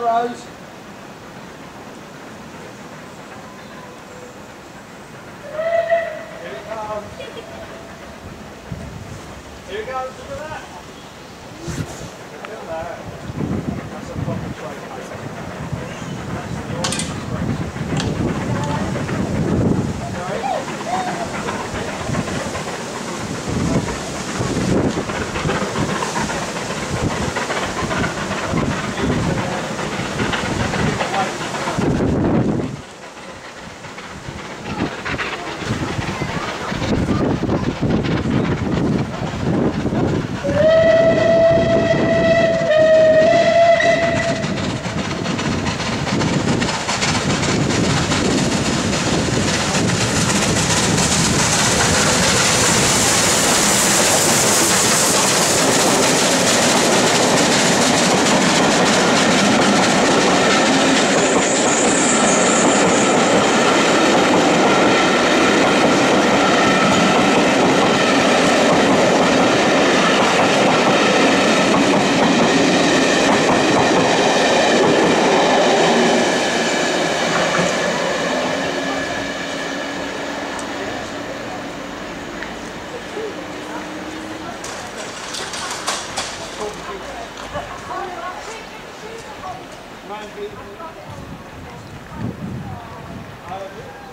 rows. Here it comes. Here it goes, look at that. Look at that. That's a proper trade. That's the ordinary trade. Okay. Maybe.